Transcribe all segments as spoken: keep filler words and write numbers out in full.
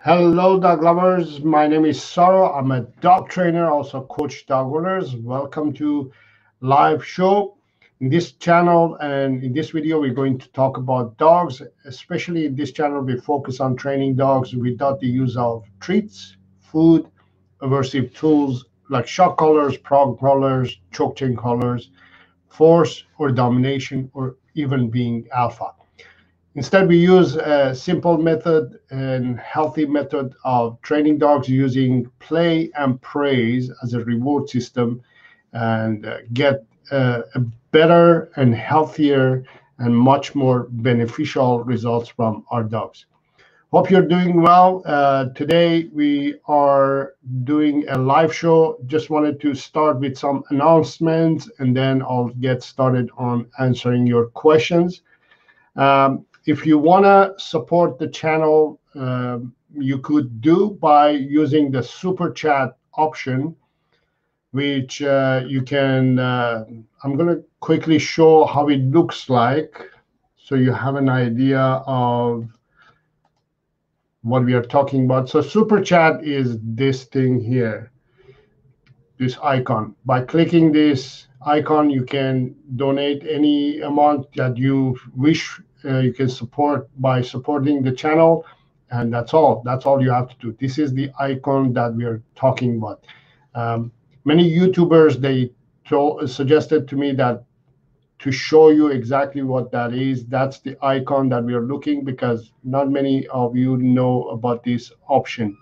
Hello, dog lovers. My name is Saro. I'm a dog trainer, also coach dog owners. Welcome to live show. In this channel and in this video, we're going to talk about dogs. Especially in this channel, we focus on training dogs without the use of treats, food, aversive tools like shock collars, prong collars, choke chain collars, force or domination, or even being alpha. Instead, we use a simple method and healthy method of training dogs using play and praise as a reward system, and get a, a better and healthier and much more beneficial results from our dogs. Hope you're doing well. Uh, today, we are doing a live show. Just wanted to start with some announcements, and then I'll get started on answering your questions. Um, If you want to support the channel, uh, you could do by using the Super Chat option, which uh, you can, uh, I'm going to quickly show how it looks like so you have an idea of what we are talking about. So Super Chat is this thing here, this icon. By clicking this icon, you can donate any amount that you wish. Uh, you can support by supporting the channel, and that's all. That's all you have to do. This is the icon that we are talking about. Um, many YouTubers, they told, suggested to me that to show you exactly what that is, that's the icon that we are looking, because not many of you know about this option.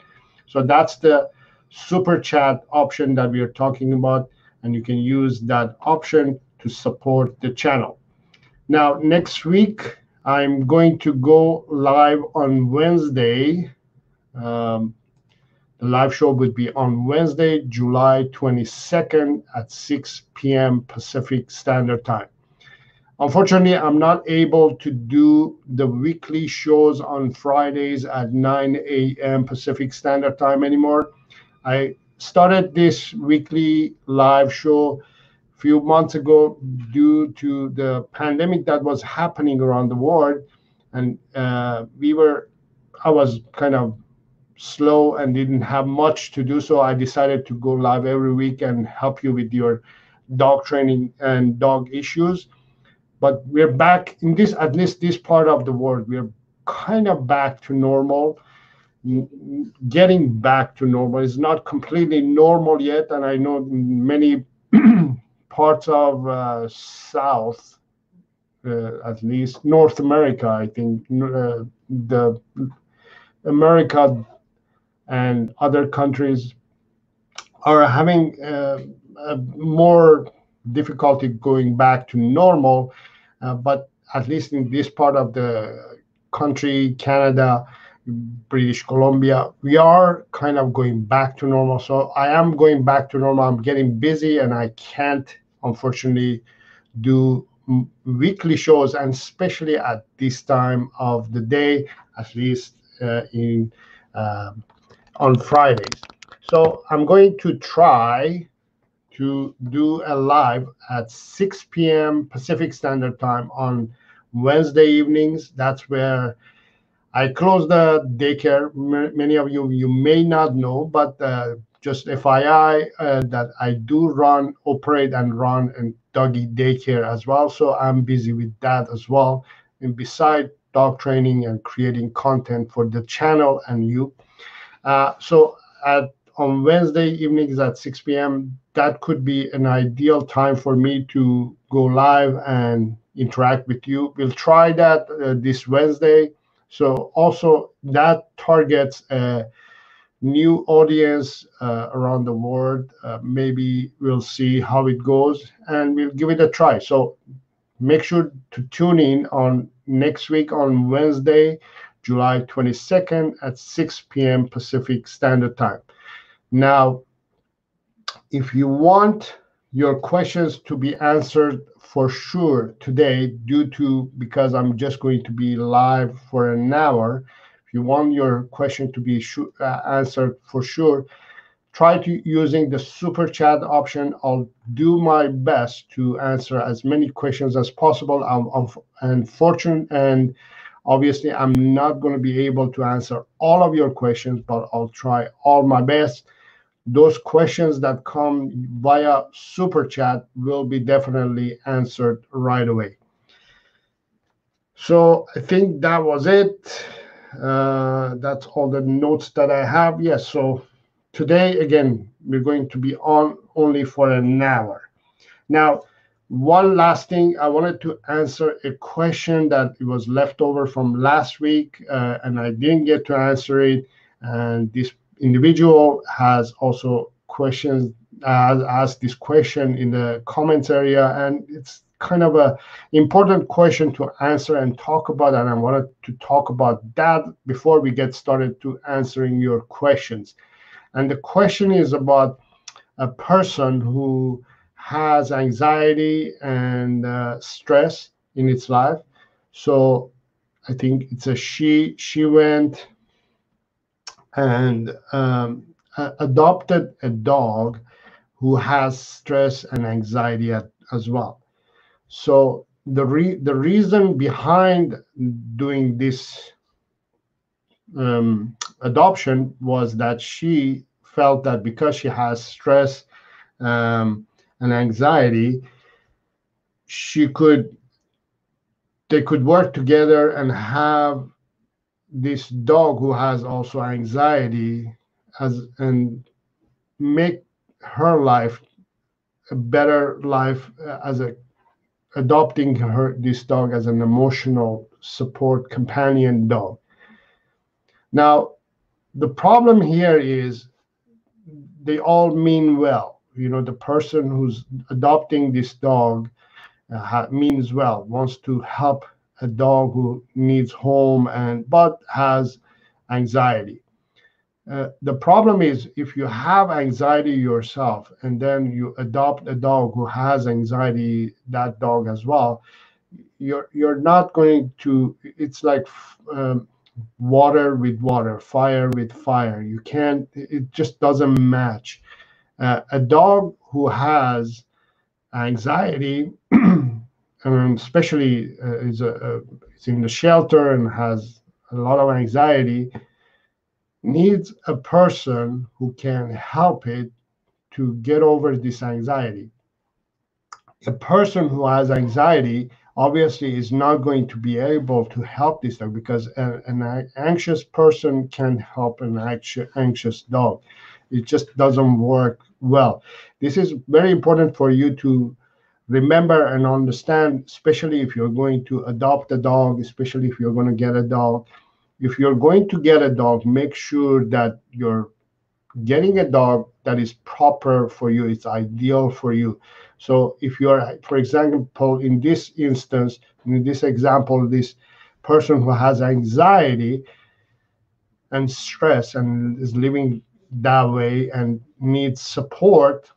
So that's the Super Chat option that we are talking about, and you can use that option to support the channel. Now, next week, I'm going to go live on Wednesday. Um, the live show would be on Wednesday, July twenty-second at six P M Pacific Standard Time. Unfortunately, I'm not able to do the weekly shows on Fridays at nine A M Pacific Standard Time anymore. I started this weekly live show a few months ago due to the pandemic that was happening around the world, and uh, we were I was kind of slow and didn't have much to do, so I decided to go live every week and help you with your dog training and dog issues. But we're back in this, at least this part of the world, we're kind of back to normal, getting back to normal. It's not completely normal yet, and I know many parts of uh, South, uh, at least North America, I think, uh, the America and other countries are having uh, a more difficulty going back to normal. Uh, but at least in this part of the country, Canada, British Columbia, we are kind of going back to normal. So I am going back to normal. I'm getting busy, and I can't, unfortunately, do weekly shows, and especially at this time of the day, at least uh, in uh, on Fridays. So I'm going to try to do a live at six P M Pacific Standard Time on Wednesday evenings. That's where I close the daycare. M many of you, you may not know, but uh, just F Y I, uh, that I do run, operate, and run a doggy daycare as well. So I'm busy with that as well. And beside dog training and creating content for the channel and you. Uh, so at, on Wednesday evenings at six P M, that could be an ideal time for me to go live and interact with you. We'll try that uh, this Wednesday. So also that targets uh, new audience uh, around the world. Uh, maybe we'll see how it goes, and we'll give it a try. So make sure to tune in on next week on Wednesday, July twenty-second at six P M Pacific Standard Time. Now, if you want your questions to be answered for sure today, due to because I'm just going to be live for an hour, if you want your question to be uh, answered for sure, try to using the Super Chat option. I'll do my best to answer as many questions as possible. I'm, I'm, and fortunate and Obviously, I'm not going to be able to answer all of your questions, but I'll try all my best. Those questions that come via Super Chat will be definitely answered right away. So I think that was it. Uh, that's all the notes that I have. Yes, so today, again, we're going to be on only for an hour. Now, one last thing, I wanted to answer a question that was left over from last week, uh, and I didn't get to answer it. And this individual has also questions, uh, asked this question in the comments area, and it's kind of a important question to answer and talk about, and I wanted to talk about that before we get started to answering your questions. And the question is about a person who has anxiety and uh, stress in its life. So I think it's a she. She went and um, adopted a dog who has stress and anxiety at, as well. So the re the reason behind doing this um, adoption was that she felt that because she has stress um, and anxiety, she could they could work together and have this dog who has also anxiety as and make her life a better life as a adopting her this dog as an emotional support companion dog. Now, the problem here is they all mean well. You know, the person who's adopting this dog uh, ha, means well, wants to help a dog who needs home and but has anxiety. Uh, the problem is if you have anxiety yourself and then you adopt a dog who has anxiety, that dog as well, you're you're not going to, it's like um, water with water, fire with fire. You can't, it just doesn't match. Uh, a dog who has anxiety, and especially uh, is, a, a, is in the shelter and has a lot of anxiety, needs a person who can help it to get over this anxiety. A person who has anxiety obviously is not going to be able to help this dog, because a, an anxious person can help an anxious dog. It just doesn't work well. This is very important for you to remember and understand, especially if you're going to adopt a dog, especially if you're going to get a dog. If you're going to get a dog, make sure that you're getting a dog that is proper for you, it's ideal for you. So if you're, for example, in this instance, in this example, this person who has anxiety and stress and is living that way and needs support,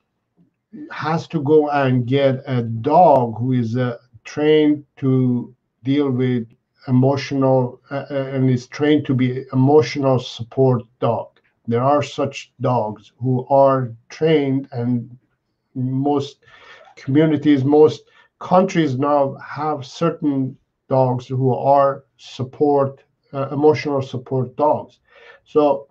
has to go and get a dog who is uh, trained to deal with emotional uh, and is trained to be emotional support dog. There are such dogs who are trained, and most communities, most countries now have certain dogs who are support, uh, emotional support dogs. So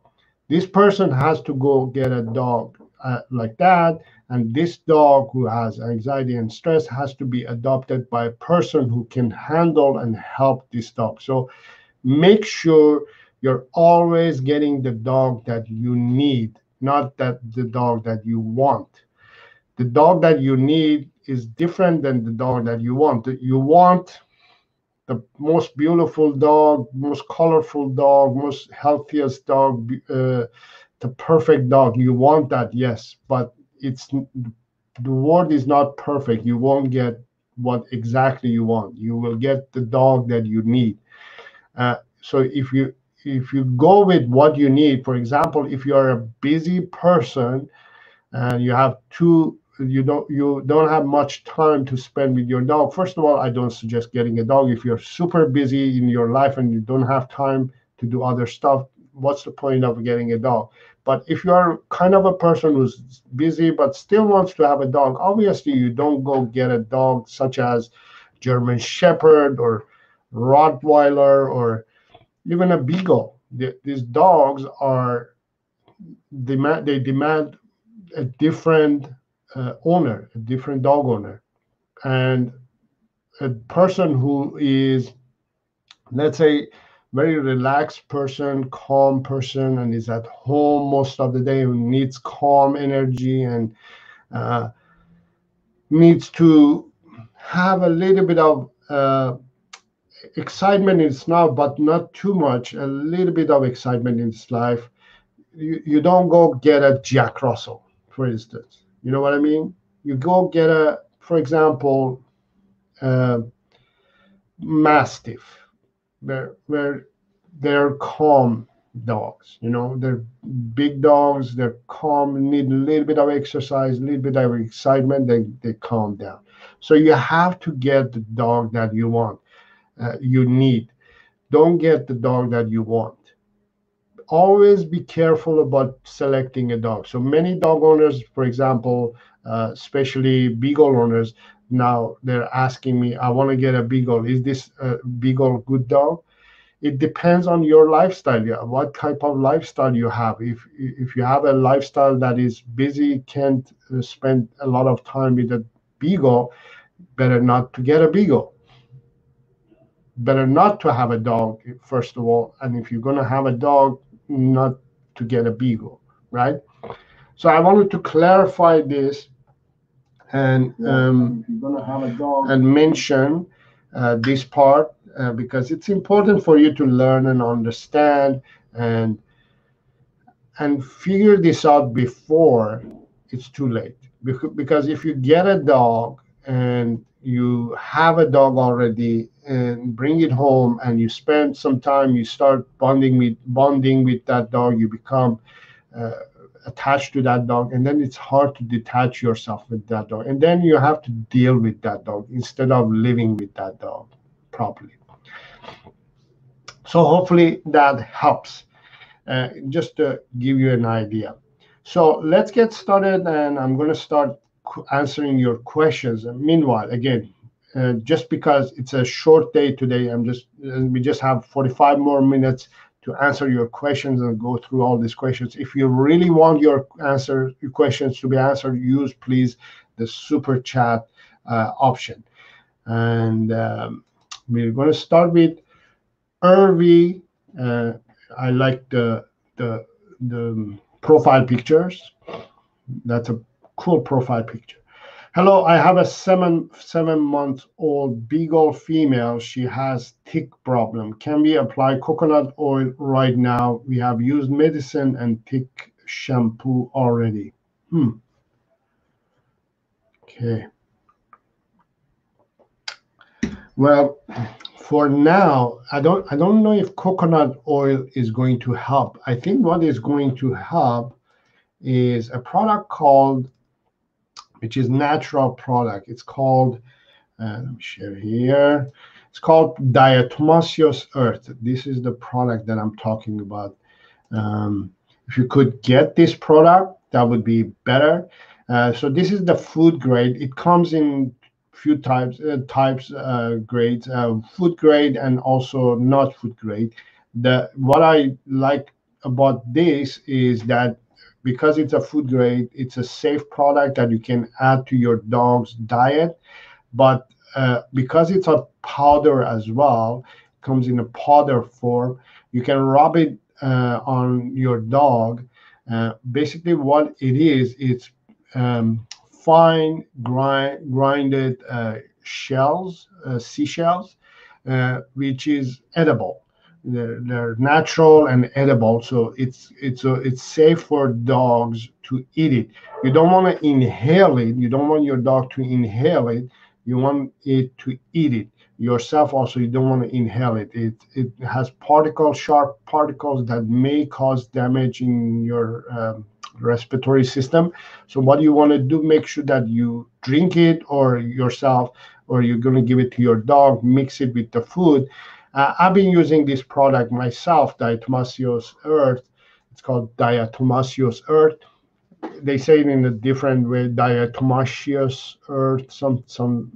this person has to go get a dog uh, like that. And this dog who has anxiety and stress has to be adopted by a person who can handle and help this dog. So make sure you're always getting the dog that you need, not that the dog that you want. The dog that you need is different than the dog that you want. You want the most beautiful dog, most colorful dog, most healthiest dog, uh, the perfect dog. You want that, yes, but it's the world is not perfect. You won't get what exactly you want. You will get the dog that you need. Uh, so if you if you go with what you need, for example, if you are a busy person and you have two, you don't you don't have much time to spend with your dog. First of all, I don't suggest getting a dog if you're super busy in your life and you don't have time to do other stuff. What's the point of getting a dog? But if you're kind of a person who's busy but still wants to have a dog, obviously you don't go get a dog such as German Shepherd or Rottweiler or even a Beagle. The, these dogs are demand they demand a different uh, owner, a different dog owner, and a person who is, let's say, very relaxed person, calm person, and is at home most of the day, who needs calm energy and uh, needs to have a little bit of uh, excitement in its life, but not too much, a little bit of excitement in its life. You, you don't go get a Jack Russell, for instance. You know what I mean? You go get a, for example, uh, Mastiff. Where, where they're calm dogs, you know, they're big dogs, they're calm, need a little bit of exercise, a little bit of excitement, they, they calm down. So you have to get the dog that you want, uh, you need. Don't get the dog that you want. Always be careful about selecting a dog. So many dog owners, for example, uh, especially Beagle owners, now they're asking me, I want to get a Beagle. Is this uh, Beagle good dog? It depends on your lifestyle, what type of lifestyle you have. If if you have a lifestyle that is busy, can't spend a lot of time with a Beagle, better not to get a Beagle. Better not to have a dog, first of all. And if you're going to have a dog, not to get a Beagle, right? So I wanted to clarify this and um gonna have a dog. and mention uh, this part uh, because it's important for you to learn and understand and and figure this out before it's too late. Because if you get a dog and you have a dog already and bring it home and you spend some time, you start bonding with bonding with that dog, you become uh, attached to that dog, and then it's hard to detach yourself with that dog, and then you have to deal with that dog instead of living with that dog properly. So hopefully that helps, uh, just to give you an idea. So let's get started, and I'm going to start answering your questions. And meanwhile, again, uh, just because it's a short day today, I'm just we just have forty-five more minutes to answer your questions and go through all these questions. If you really want your answer, your questions to be answered, use please the super chat uh, option. And um, we're going to start with Irvi. Uh, I like the, the the profile pictures. That's a cool profile picture. Hello, I have a seven seven month old Beagle female. She has tick problem. Can we apply coconut oil right now? We have used medicine and tick shampoo already. Hmm. Okay. Well, for now, I don't I don't know if coconut oil is going to help. I think what is going to help is a product called, which is natural product. It's called, uh, let me share here. It's called Diatomaceous Earth. This is the product that I'm talking about. Um, if you could get this product, that would be better. Uh, so this is the food grade. It comes in few types, uh, types uh, grades, uh, food grade and also not food grade. The, what I like about this is that because it's a food grade, it's a safe product that you can add to your dog's diet. But uh, because it's a powder as well, comes in a powder form, you can rub it uh, on your dog. Uh, basically what it is, it's um, fine grind, grinded uh, shells, uh, seashells, uh, which is edible. They're, they're natural and edible, so it's it's a, it's safe for dogs to eat it. You don't want to inhale it. You don't want your dog to inhale it. You want it to eat it yourself. Also, you don't want to inhale it. It it has particles, sharp particles that may cause damage in your um, respiratory system. So what you want to do, make sure that you drink it or yourself, or you're going to give it to your dog. Mix it with the food. Uh, I've been using this product myself, Diatomaceous Earth. It's called Diatomaceous Earth. They say it in a different way, Diatomaceous Earth, some some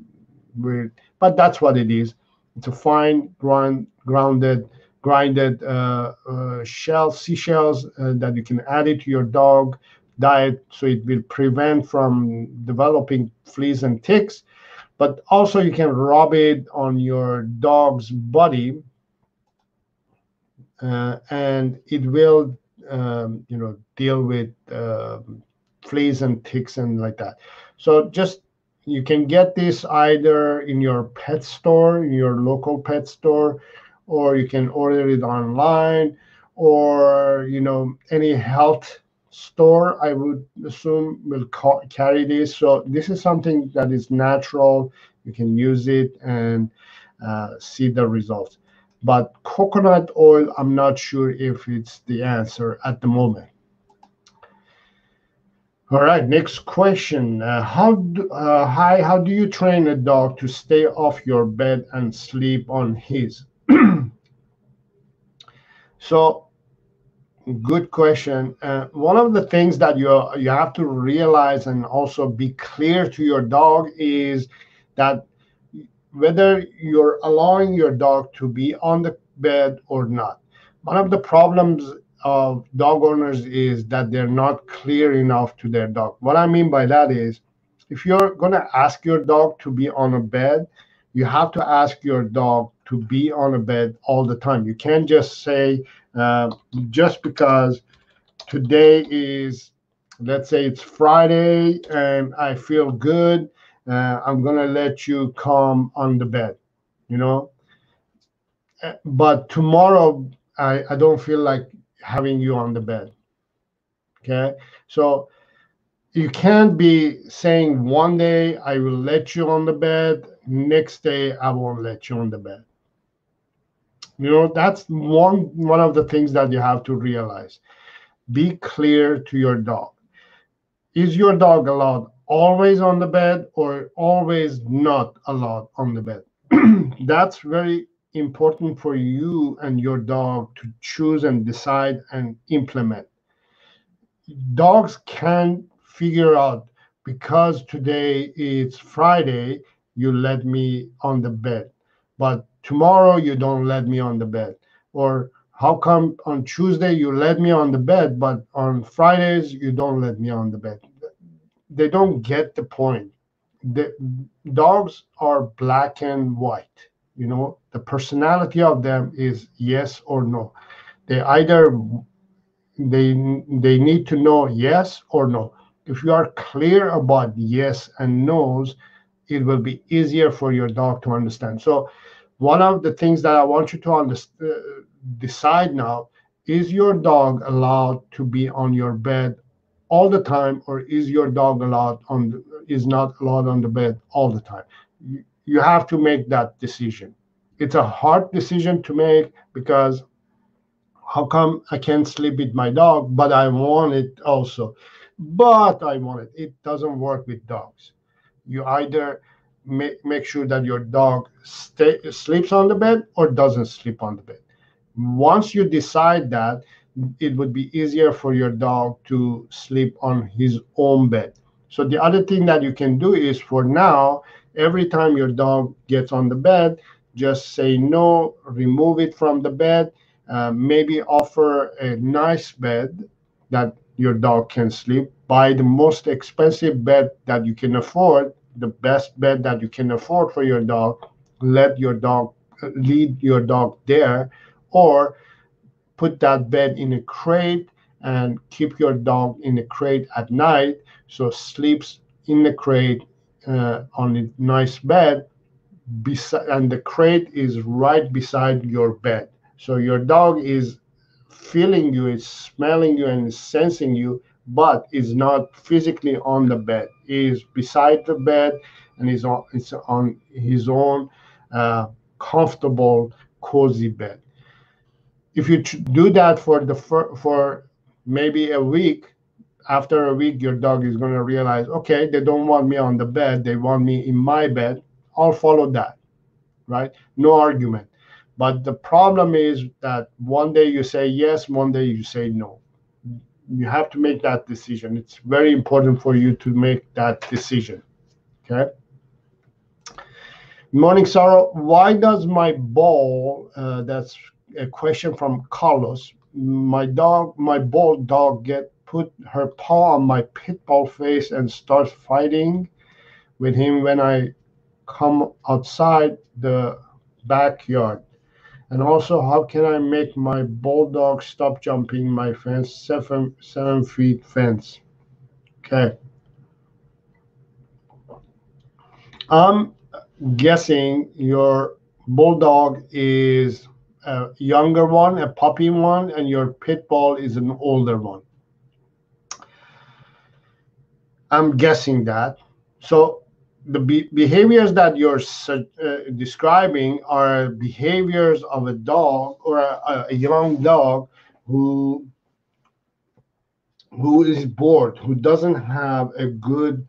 weird, but that's what it is. into fine ground, grounded, grinded uh, uh, shells, seashells uh, that you can add it to your dog diet, so it will prevent from developing fleas and ticks. But also you can rub it on your dog's body, uh, and it will um, you know, deal with uh, fleas and ticks and like that. So just, you can get this either in your pet store, in your local pet store, or you can order it online, or you know, any health store, I would assume, will ca carry this. So this is something that is natural. You can use it and uh, see the results. But coconut oil, I'm not sure if it's the answer at the moment. All right, next question. Uh, how do, uh, hi, how do you train a dog to stay off your bed and sleep on his? So, good question. Uh, one of the things that you you have to realize and also be clear to your dog is that whether you're allowing your dog to be on the bed or not. One of the problems of dog owners is that they're not clear enough to their dog. What I mean by that is, if you're going to ask your dog to be on a bed, you have to ask your dog to be on a bed all the time. You can't just say, Uh, just because today is, let's say it's Friday and I feel good, uh, I'm gonna let you come on the bed, you know, but tomorrow I, I don't feel like having you on the bed. Okay, so you can't be saying one day I will let you on the bed, next day I won't let you on the bed. You know, that's one, one of the things that you have to realize. Be clear to your dog. Is your dog allowed always on the bed or always not allowed on the bed? That's very important for you and your dog to choose and decide and implement. Dogs can figure out, because today it's Friday, you let me on the bed, but tomorrow you don't let me on the bed. Or how come on Tuesday you let me on the bed, but on Fridays you don't let me on the bed? They don't get the point. The dogs are black and white. You know, the personality of them is yes or no. They either, they, they need to know yes or no. If you are clear about yes and no's, it will be easier for your dog to understand. So, one of the things that I want you to understand, uh, decide now, is your dog allowed to be on your bed all the time, or is your dog allowed on the, is not allowed on the bed all the time? You, you have to make that decision. It's a hard decision to make, because how come I can't sleep with my dog, but I want it also? But I want it. It doesn't work with dogs. You either Make, make sure that your dog stay, sleeps on the bed or doesn't sleep on the bed. Once you decide that, it would be easier for your dog to sleep on his own bed. So the other thing that you can do is, for now, every time your dog gets on the bed, just say no, remove it from the bed, uh, maybe offer a nice bed that your dog can sleep. Buy the most expensive bed that you can afford, the best bed that you can afford for your dog. Let your dog, lead your dog there, or put that bed in a crate and keep your dog in a crate at night, so sleeps in the crate uh, on a nice bed, and the crate is right beside your bed. So your dog is feeling you, is smelling you, and is sensing you, but is not physically on the bed. He is beside the bed, and is on, it's on his own uh, comfortable, cozy bed. If you do that for the for, for maybe a week, after a week, your dog is going to realize, okay, they don't want me on the bed. They want me in my bed. I'll follow that, right? No argument. But the problem is that one day you say yes, one day you say no. You have to make that decision. It's very important for you to make that decision. Okay. Morning, Saro. Why does my ball, uh, that's a question from Carlos, my dog, my ball dog get put her paw on my pit bull face and starts fighting with him when I come outside the backyard? And also, how can I make my bulldog stop jumping my fence, seven, seven feet fence? Okay. I'm guessing your bulldog is a younger one, a puppy one, and your pit bull is an older one. I'm guessing that. So the be behaviors that you're uh, describing are behaviors of a dog or a, a young dog who, who is bored, who doesn't have a good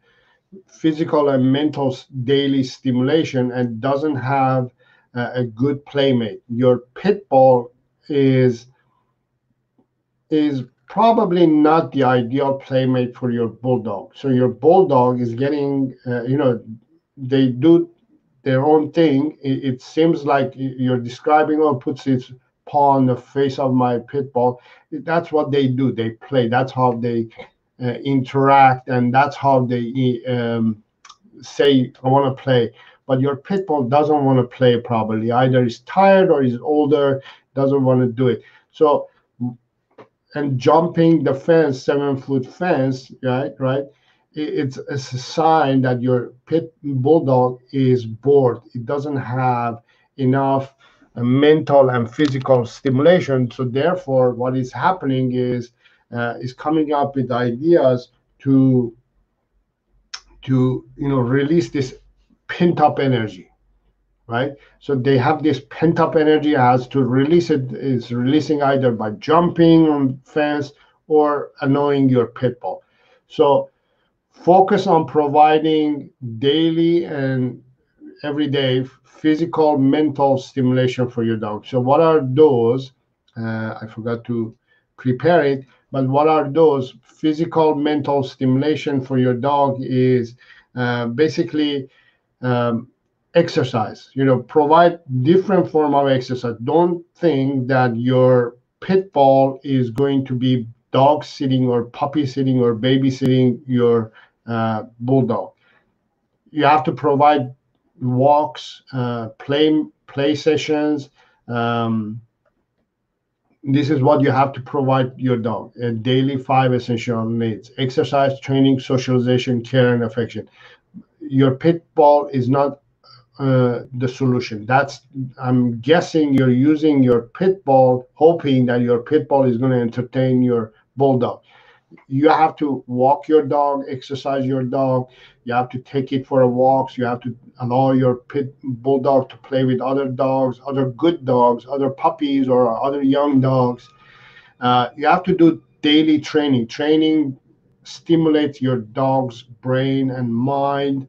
physical and mental daily stimulation and doesn't have uh, a good playmate. Your pit bull is, is probably not the ideal playmate for your bulldog. So your bulldog is getting, uh, you know, they do their own thing. It, it seems like you're describing, or oh, puts its paw on the face of my pit bull. That's what they do. They play. That's how they uh, interact, and that's how they um, say, I want to play. But your pit bull doesn't want to play probably. Either he's tired or he's older, doesn't want to do it. So, and jumping the fence, seven-foot fence, right, right, it's, it's a sign that your pit bulldog is bored. It doesn't have enough mental and physical stimulation. So therefore, what is happening is uh, is coming up with ideas to to you know release this pent-up energy, right? So they have this pent-up energy, has to release it, is releasing either by jumping on fence or annoying your pit bull. So focus on providing daily and everyday physical, mental stimulation for your dog. So what are those? Uh, I forgot to prepare it, but what are those? Physical, mental stimulation for your dog is uh, basically um, exercise. You know, provide different form of exercise. Don't think that your pit bull is going to be dog sitting or puppy sitting or babysitting your uh, bulldog. You have to provide walks, uh, play play sessions. Um, this is what you have to provide your dog: a daily five essential needs: exercise, training, socialization, care, and affection. Your pit bull is not Uh, the solution. That's, I'm guessing you're using your pit bull, hoping that your pit bull is going to entertain your bulldog. You have to walk your dog, exercise your dog. You have to take it for a walk. You have to allow your pit bulldog to play with other dogs, other good dogs, other puppies or other young dogs. Uh, you have to do daily training. Training stimulates your dog's brain and mind.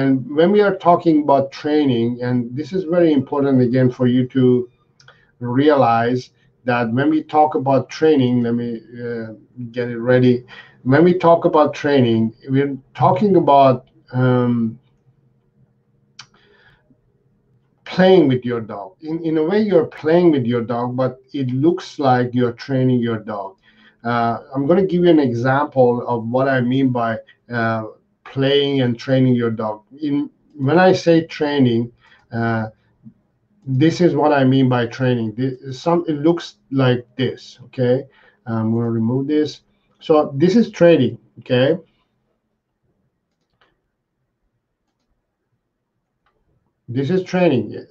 And when we are talking about training, and this is very important again for you to realize that when we talk about training, let me uh, get it ready. When we talk about training, we're talking about um, playing with your dog. In, in a way, you're playing with your dog, but it looks like you're training your dog. Uh, I'm going to give you an example of what I mean by uh, playing and training your dog. In, when I say training, uh, this is what I mean by training. This, some, it looks like this, okay? I'm going to remove this. So this is training, okay? This is training.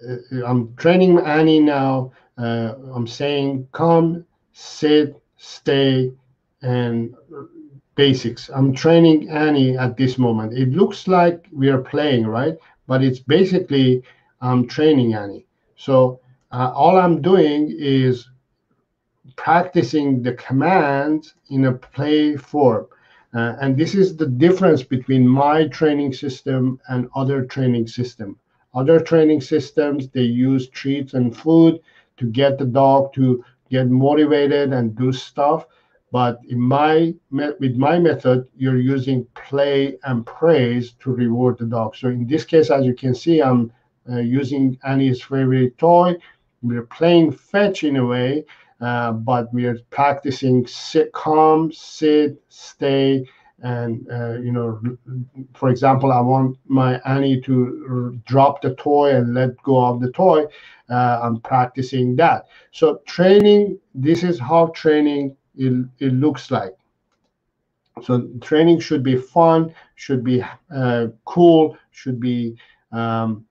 I'm training Annie now. Uh, I'm saying come, sit, stay, and basics. I'm training Annie at this moment. It looks like we are playing, right? But it's basically I'm um, training Annie. So uh, all I'm doing is practicing the command in a play form. Uh, and this is the difference between my training system and other training system. Other training systems, they use treats and food to get the dog to get motivated and do stuff. But in my, with my method, you're using play and praise to reward the dog. So in this case, as you can see, I'm uh, using Annie's favorite toy. We're playing fetch in a way, uh, but we are practicing sit, come, sit, stay, and uh, you know, for example, I want my Annie to drop the toy and let go of the toy. Uh, I'm practicing that. So training, this is how training it, it looks like. So training should be fun, should be uh, cool, should be um,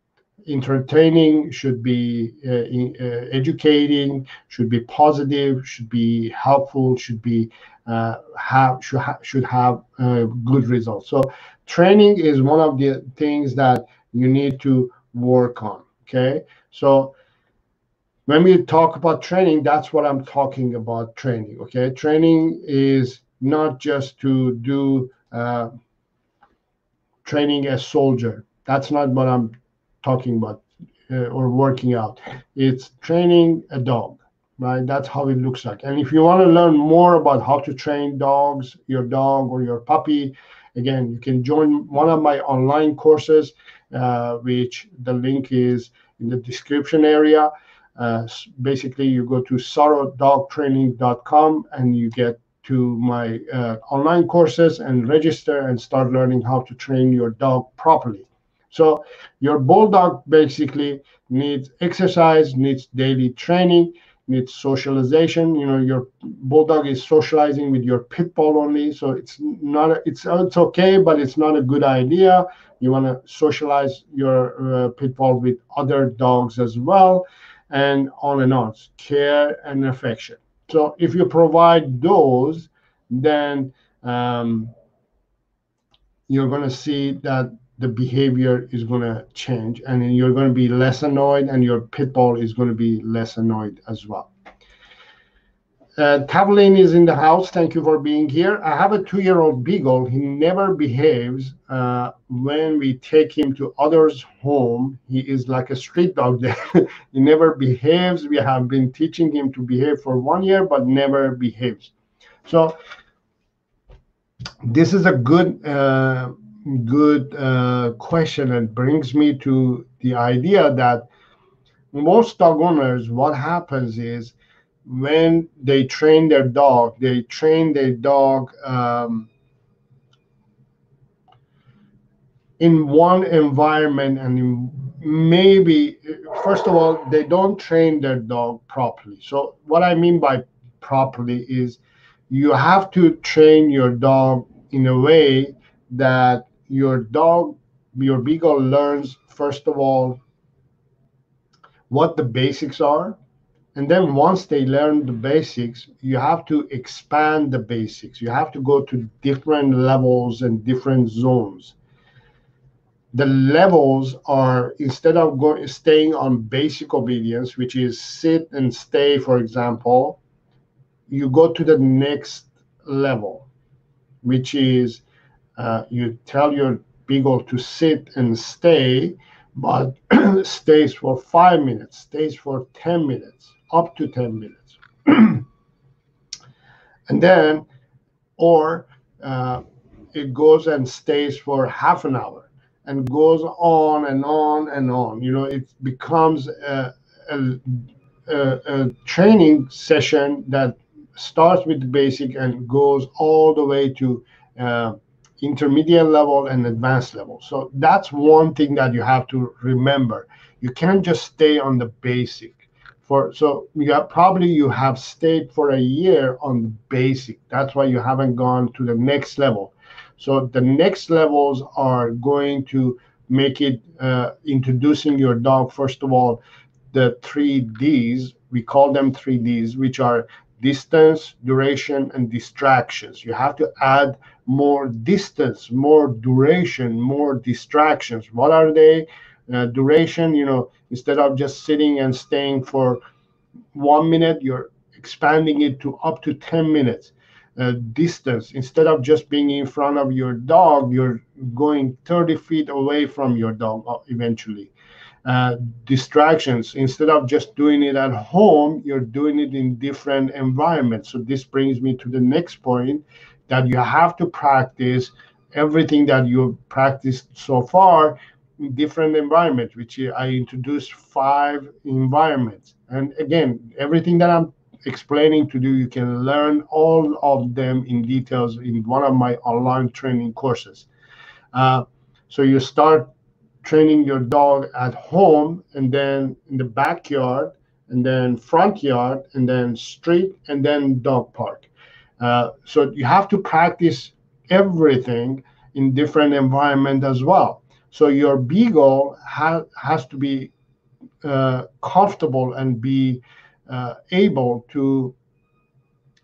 entertaining, should be uh, in, uh, educating, should be positive, should be helpful, should be uh, have should, ha should have uh, good results. So training is one of the things that you need to work on. Okay, so when we talk about training, that's what I'm talking about. Training, okay, training is not just to do uh, training a soldier. That's not what I'm talking about, uh, or working out. It's training a dog, right? That's how it looks like. And if you want to learn more about how to train dogs, your dog or your puppy, again, you can join one of my online courses, uh, which the link is in the description area. Uh, basically, you go to saro dog training dot com and you get to my uh, online courses and register and start learning how to train your dog properly. So your bulldog basically needs exercise, needs daily training, needs socialization. You know, your bulldog is socializing with your pit bull only, so it's not a, it's it's okay, but it's not a good idea. You want to socialize your uh, pit bull with other dogs as well, and on and on. Care and affection. So if you provide those, then um, you're going to see that the behavior is going to change, and you're going to be less annoyed, and your pit bull is going to be less annoyed as well. Uh, Tavlin is in the house. Thank you for being here. I have a two-year-old Beagle. He never behaves. Uh, when we take him to others' home, he is like a street dog there. He never behaves. We have been teaching him to behave for one year, but never behaves. So this is a good, uh, good uh, question, and brings me to the idea that most dog owners, what happens is, when they train their dog, they train their dog um, in one environment, and in maybe, first of all, they don't train their dog properly. So what I mean by properly is you have to train your dog in a way that your dog, your Beagle learns, first of all, what the basics are. And then once they learn the basics, you have to expand the basics. You have to go to different levels and different zones. The levels are, instead of going staying on basic obedience, which is sit and stay, for example, you go to the next level, which is uh, you tell your Beagle to sit and stay, but stays for five minutes, stays for ten minutes. Up to ten minutes. And then, or uh, it goes and stays for half an hour and goes on and on and on. You know, it becomes a, a, a, a training session that starts with the basic and goes all the way to uh, intermediate level and advanced level. So that's one thing that you have to remember. You can't just stay on the basic. For, so you have, probably you have stayed for a year on the basic. That's why you haven't gone to the next level. So the next levels are going to make it uh, introducing your dog, first of all, the three Ds. We call them three Ds, which are distance, duration, and distractions. You have to add more distance, more duration, more distractions. What are they? Uh, duration, you know, instead of just sitting and staying for one minute, you're expanding it to up to ten minutes. Uh, distance, instead of just being in front of your dog, you're going thirty feet away from your dog eventually. Uh, distractions, instead of just doing it at home, you're doing it in different environments. So this brings me to the next point, that you have to practice everything that you've practiced so far different environments, which I introduced five environments. And again, everything that I'm explaining to you, you can learn all of them in details in one of my online training courses. Uh, so you start training your dog at home, and then in the backyard, and then front yard, and then street, and then dog park. Uh, so you have to practice everything in different environment as well. So your beagle ha has to be uh, comfortable and be uh, able to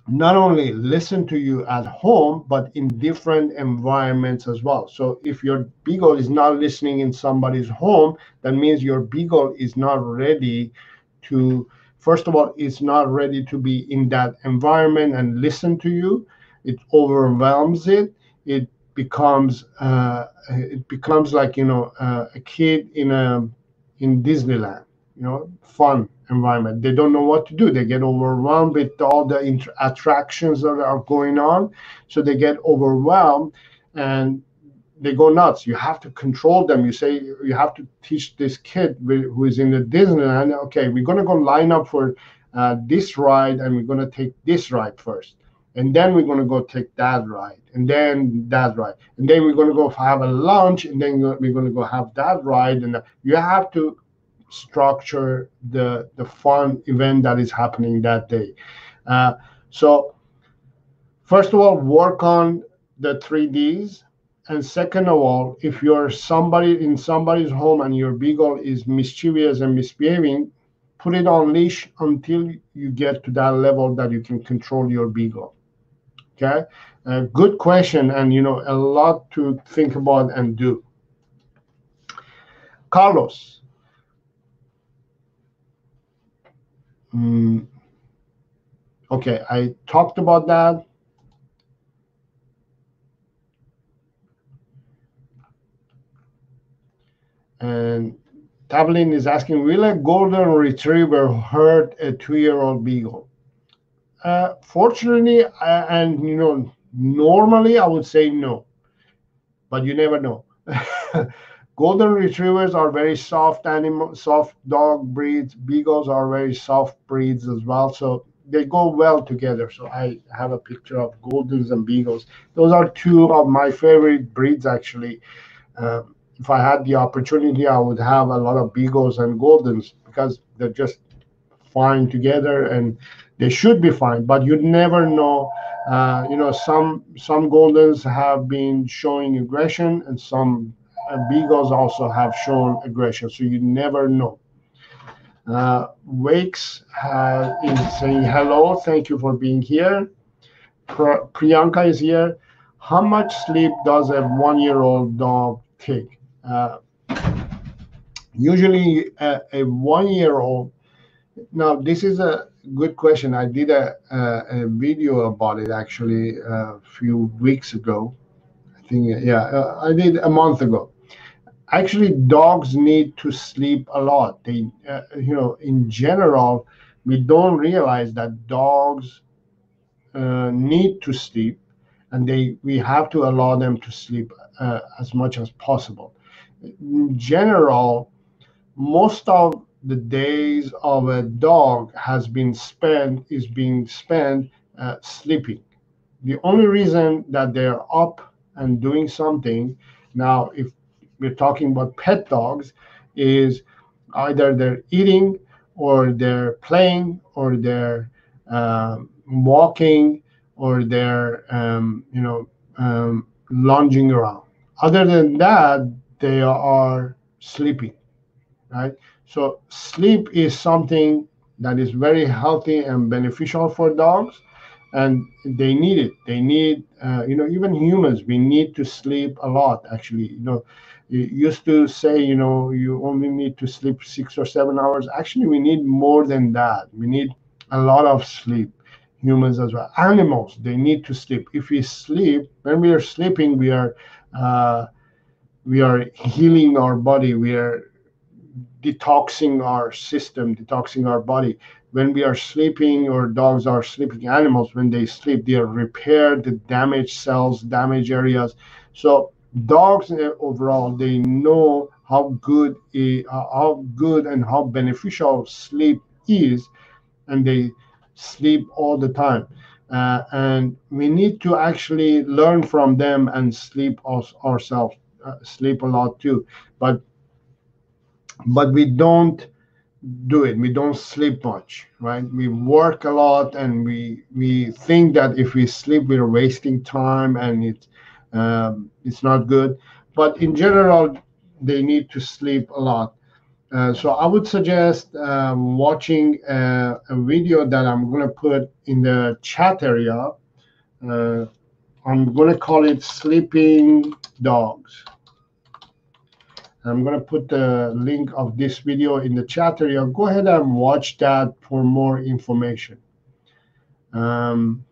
not only listen to you at home, but in different environments as well. So if your beagle is not listening in somebody's home, that means your beagle is not ready to, first of all, it's not ready to be in that environment and listen to you. It overwhelms it. It becomes uh, it becomes like, you know, uh, a kid in a in Disneyland, you know, fun environment. They don't know what to do. They get overwhelmed with all the attractions that are going on, so they get overwhelmed and they go nuts. You have to control them. You say, you have to teach this kid who is in the Disneyland, okay, we're going to go line up for uh, this ride, and we're going to take this ride first. And then we're going to go take that ride, and then that ride. And then we're going to go have a lunch, and then we're going to go have that ride. And you have to structure the, the fun event that is happening that day. Uh, so first of all, work on the three Ds. And second of all, if you're somebody in somebody's home and your beagle is mischievous and misbehaving, put it on leash until you get to that level that you can control your beagle. Okay, uh, good question, and you know, a lot to think about and do. Carlos. Mm. Okay, I talked about that. And Tablin is asking, will a golden retriever hurt a two-year-old beagle? Uh, fortunately, uh, and you know, normally I would say no, but you never know. Golden retrievers are very soft animal, soft dog breeds. Beagles are very soft breeds as well, so they go well together. So I have a picture of goldens and beagles. Those are two of my favorite breeds, actually. Um, If I had the opportunity, I would have a lot of beagles and goldens because they're just fine together, and they should be fine. But you never know. Uh, you know, some some goldens have been showing aggression, and some uh, beagles also have shown aggression. So you never know. Uh, Wakes has, is saying hello. Thank you for being here. Pri Priyanka is here. How much sleep does a one-year-old dog take? Uh, usually a, a one-year-old, now this is a good question. I did a, a, a video about it actually a few weeks ago. I think, yeah, uh, I did a month ago. Actually, dogs need to sleep a lot. They, uh, you know, in general, we don't realize that dogs uh, need to sleep, and they we have to allow them to sleep uh, as much as possible. In general, most of the days of a dog has been spent is being spent uh, sleeping. The only reason that they're up and doing something now, if we're talking about pet dogs, is either they're eating, or they're playing, or they're uh, walking, or they're um, you know um, lunging around. Other than that, they are sleeping, right? So sleep is something that is very healthy and beneficial for dogs, and they need it. They need, uh, you know, even humans, we need to sleep a lot, actually. You know, you used to say, you know, you only need to sleep six or seven hours. Actually, we need more than that. We need a lot of sleep, humans as well. Animals, they need to sleep. If we sleep, when we are sleeping, we are, uh, we are healing our body. We are detoxing our system, detoxing our body. When we are sleeping, or dogs are sleeping, animals, when they sleep, they repair the damaged cells, damaged areas. So dogs overall, they know how good a, how good and how beneficial sleep is, and they sleep all the time. Uh, and we need to actually learn from them and sleep us, ourselves, uh, sleep a lot too. But but we don't do it. We don't sleep much, right? We work a lot, and we we think that if we sleep, we're wasting time, and it um, it's not good. But in general, they need to sleep a lot. Uh, so I would suggest uh, watching a, a video that I'm going to put in the chat area. Uh, I'm going to call it Sleeping Dogs. I'm going to put the link of this video in the chat area. Go ahead and watch that for more information. Um,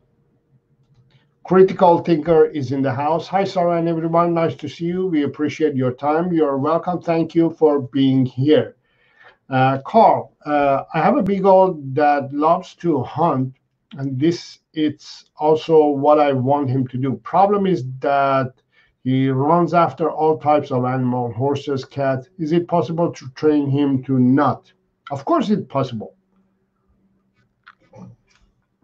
Critical Thinker is in the house. Hi, Sara and everyone. Nice to see you. We appreciate your time. You're welcome. Thank you for being here. Uh, Carl, uh, I have a beagle that loves to hunt, and this it's also what I want him to do. Problem is that he runs after all types of animal, horses, cats. Is it possible to train him to not? Of course it's possible.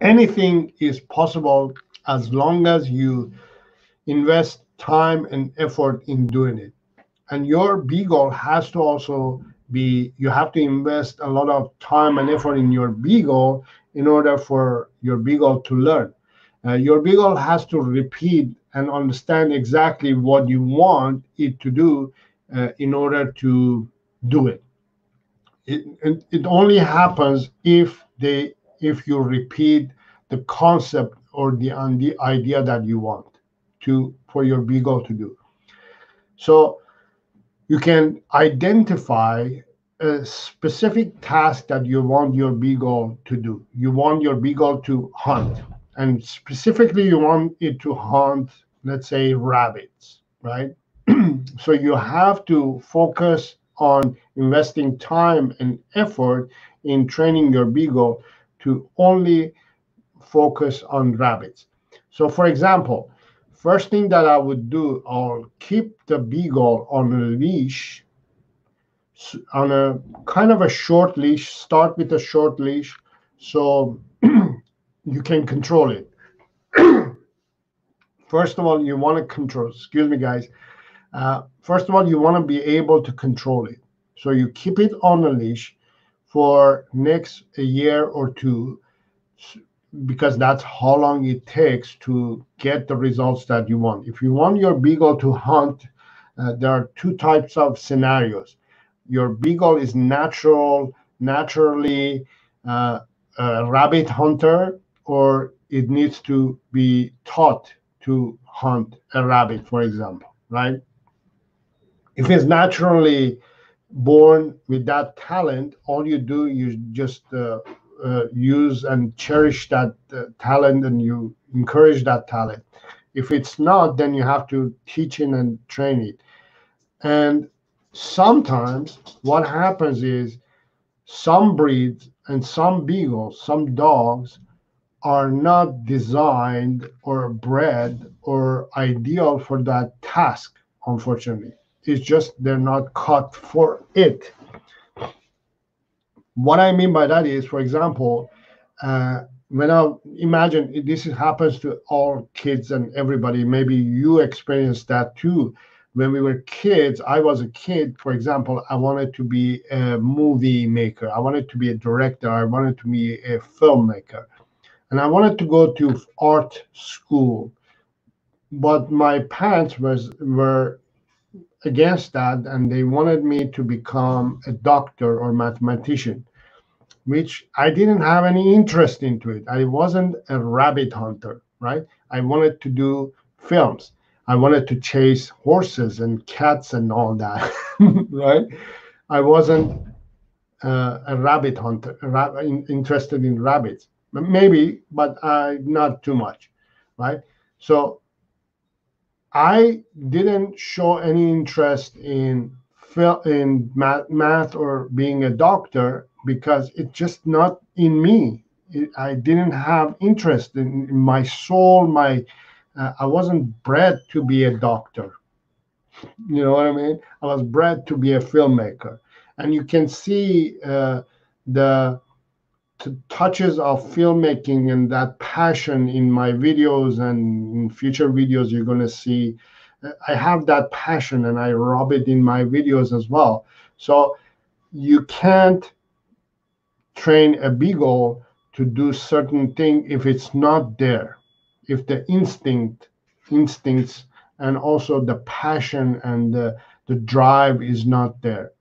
Anything is possible as long as you invest time and effort in doing it. And your beagle has to also be, you have to invest a lot of time and effort in your beagle in order for your beagle to learn. Uh, your beagle has to repeat and understand exactly what you want it to do uh, in order to do it. It, it. It only happens if they, if you repeat the concept or the, on the idea that you want to for your beagle to do. So you can identify a specific task that you want your beagle to do. You want your beagle to hunt. And specifically, you want it to hunt, let's say, rabbits, right? So you have to focus on investing time and effort in training your beagle to only focus on rabbits. So, for example, first thing that I would do, I'll keep the beagle on a leash, on a kind of a short leash, start with a short leash, so you can control it. First of all, you want to control, excuse me guys, uh, first of all, you want to be able to control it. So you keep it on a leash for next a year or two, because that's how long it takes to get the results that you want. If you want your beagle to hunt, uh, there are two types of scenarios. Your beagle is natural, naturally uh, a rabbit hunter, or it needs to be taught to hunt a rabbit, for example, right? If it's naturally born with that talent, all you do, you just uh, uh, use and cherish that uh, talent, and you encourage that talent. If it's not, then you have to teach it and train it. And sometimes what happens is some breeds and some beagles, some dogs, are not designed or bred or ideal for that task, unfortunately. It's just they're not cut for it. What I mean by that is, for example, uh, when I imagine this happens to all kids and everybody, maybe you experienced that too. When we were kids, I was a kid, for example, I wanted to be a movie maker. I wanted to be a director. I wanted to be a filmmaker. And I wanted to go to art school, but my parents was, were against that, and they wanted me to become a doctor or mathematician, which I didn't have any interest into it. I wasn't a rabbit hunter, right? I wanted to do films. I wanted to chase horses and cats and all that, right? I wasn't uh, a rabbit hunter, a rab interested in rabbits. Maybe, but uh, not too much, right? So I didn't show any interest in in math, math or being a doctor, because it's just not in me. It, I didn't have interest in, in my soul. My uh, I wasn't bred to be a doctor. You know what I mean? I was bred to be a filmmaker. And you can see uh, the t touches of filmmaking and that passion in my videos, and in future videos you're going to see. I have that passion and I rub it in my videos as well. So you can't train a beagle to do certain thing if it's not there, if the instinct, instincts and also the passion and the, the drive is not there.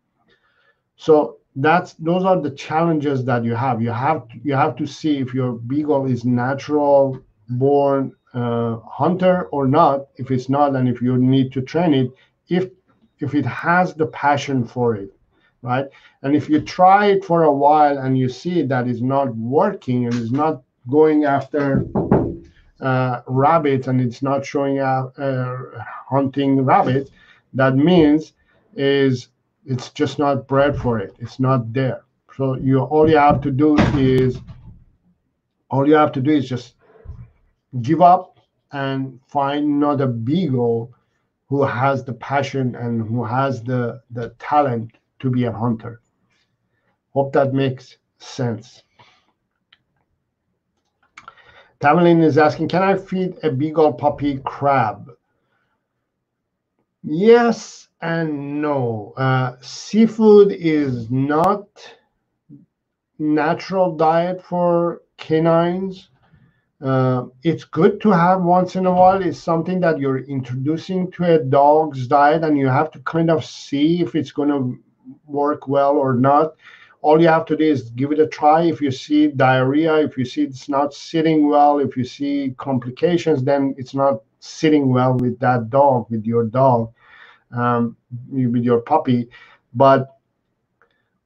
So that's those are the challenges that you have. You have to, you have to see if your beagle is natural born uh, hunter or not. If it's not, and if you need to train it, if if it has the passion for it, right? And if you try it for a while and you see that is not working and it's not going after uh, rabbits and it's not showing out uh, hunting rabbits, that means is it's just not bred for it. It's not there. So you all you have to do is all you have to do is just give up and find another beagle who has the passion and who has the the talent to be a hunter. Hope that makes sense. Tamalin is asking, can I feed a beagle puppy crab? Yes and no. Uh, seafood is not natural diet for canines. Uh, it's good to have once in a while. It's something that you're introducing to a dog's diet, and you have to kind of see if it's going to work well or not. All you have to do is give it a try. If you see diarrhea, if you see it's not sitting well, if you see complications, then it's not sitting well with that dog, with your dog, um, with your puppy. But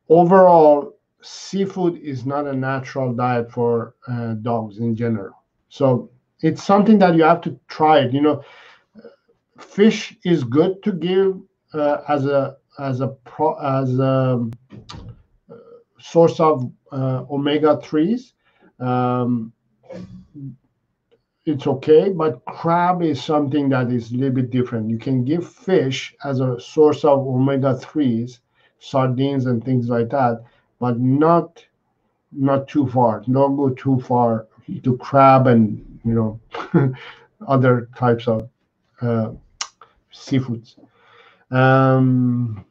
overall, seafood is not a natural diet for uh, dogs in general. So it's something that you have to try it. You know, fish is good to give uh, as a as a pro, as a source of uh, omega threes. Um, it's okay, but crab is something that is a little bit different. You can give fish as a source of omega threes, sardines and things like that, but not not too far. Don't go too far to crab and, you know, other types of uh, seafoods. Um,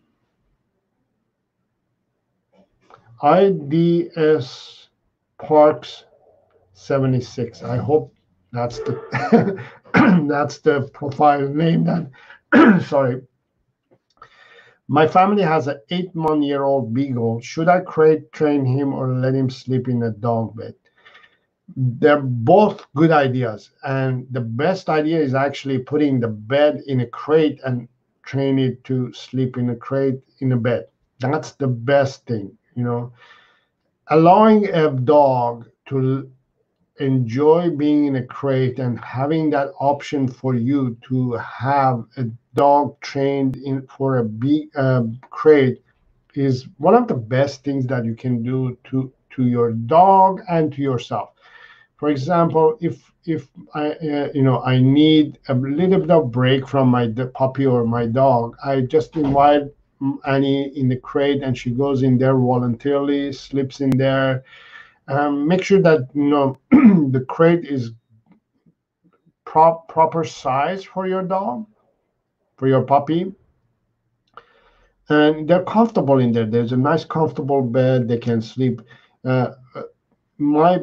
I D S Parks seventy-six. I hope that's the that's the profile name. That sorry. My family has an eight-month-year-old beagle. Should I train him or let him sleep in a dog bed? They're both good ideas, and the best idea is actually putting the bed in a crate and train it to sleep in a crate, in a bed. That's the best thing, you know. Allowing a dog to enjoy being in a crate and having that option for you to have a dog trained in for a big uh, crate is one of the best things that you can do to to your dog and to yourself. For example, if if I, uh, you know, I need a little bit of break from my puppy or my dog, I just invite Annie in the crate and she goes in there voluntarily, sleeps in there. Um, make sure that, you know, the crate is prop, proper size for your dog, for your puppy. And they're comfortable in there. There's a nice, comfortable bed. They can sleep. Uh, my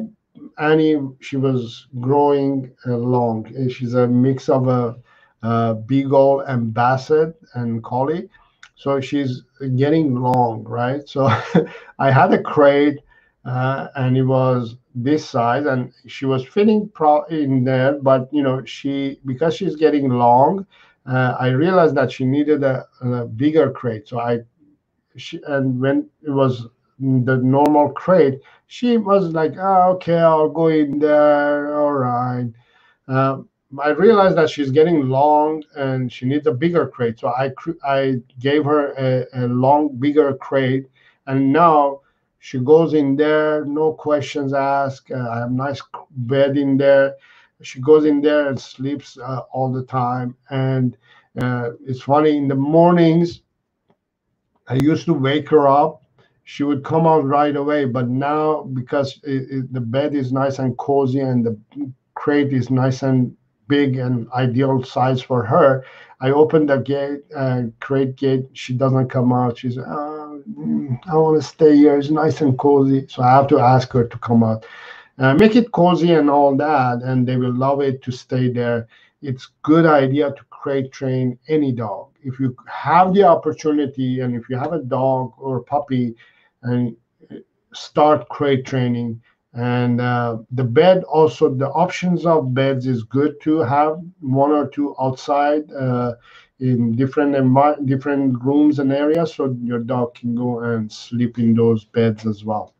Annie, she was growing along. She's a mix of a, a Beagle and Basset and Collie. So she's getting long, right? So I had a crate uh, and it was this size and she was fitting pro in there. But, you know, she, because she's getting long, uh, I realized that she needed a, a bigger crate. So I, she, and when it was the normal crate, she was like, oh, okay, I'll go in there, all right. Uh, I realized that she's getting long and she needs a bigger crate. So I I gave her a, a long, bigger crate. And now she goes in there, no questions asked. Uh, I have a nice bed in there. She goes in there and sleeps uh, all the time. And Uh, it's funny, in the mornings, I used to wake her up. She would come out right away. But now, because it, it, the bed is nice and cozy and the crate is nice and big and ideal size for her, I open the gate, uh, crate gate. She doesn't come out. She's, uh, I want to stay here. It's nice and cozy. So I have to ask her to come out. Uh, make it cozy and all that, and they will love it to stay there. It's a good idea to crate train any dog. If you have the opportunity and if you have a dog or a puppy, and start crate training. And uh, the bed also, the options of beds is good to have one or two outside uh, in different envi- different rooms and areas, so your dog can go and sleep in those beds as well.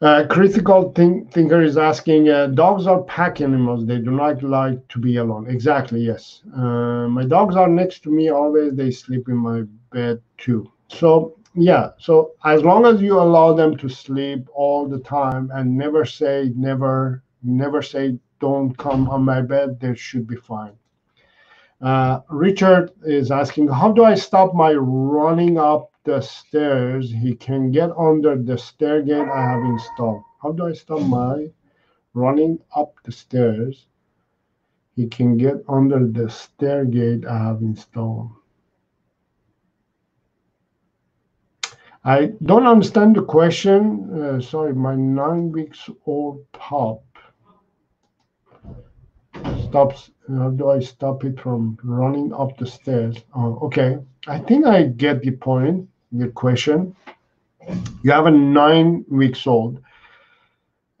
Uh, critical think, thinker is asking, uh, dogs are pack animals. They do not like to be alone. Exactly, yes. Uh, my dogs are next to me always. They sleep in my bed too. So, yeah. So as long as you allow them to sleep all the time and never say, never, never say, don't come on my bed, they should be fine. Uh, Richard is asking, how do I stop my running up the stairs? He can get under the stair gate I have installed. How do I stop my running up the stairs? He can get under the stair gate I have installed. I don't understand the question. Uh, sorry, my nine weeks old pup stops. How do I stop it from running up the stairs? Oh, okay, I think I get the point. Your question. You have a nine weeks old.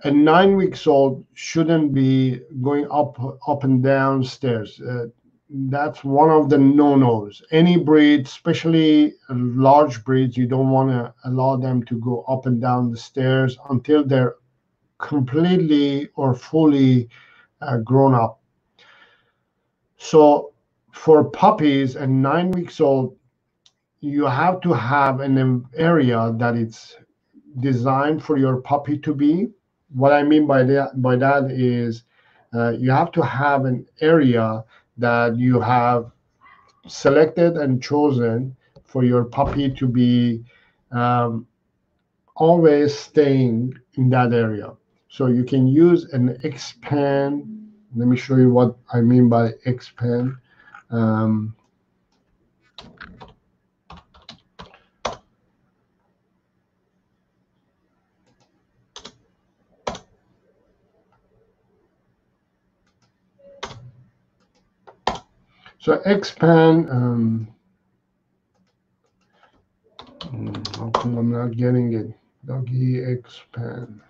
A nine weeks old shouldn't be going up, up and down stairs. Uh, that's one of the no-nos. Any breed, especially large breeds, you don't want to allow them to go up and down the stairs until they're completely or fully uh, grown up. So for puppies and nine weeks old, you have to have an area that it's designed for your puppy to be. What I mean by that, by that is uh, you have to have an area that you have selected and chosen for your puppy to be um, always staying in that area. So you can use an X-Pen. Let me show you what I mean by X-Pen. Um, so X-Pen, um, how come I'm not getting it? Doggy X-Pen.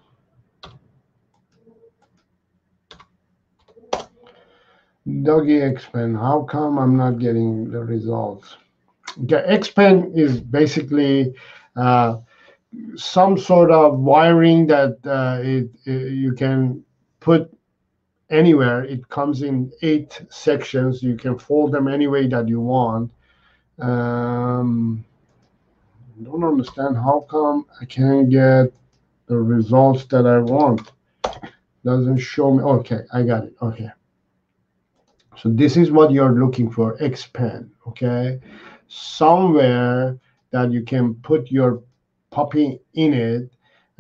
Doggy X-Pen, how come I'm not getting the results? Okay, X-Pen is basically uh, some sort of wiring that uh, it, it, you can put anywhere. It comes in eight sections. You can fold them any way that you want. Um, I don't understand how come I can't get the results that I want. Doesn't show me. Okay, I got it. Okay. So this is what you're looking for, X-Pen, okay? Somewhere that you can put your puppy in it.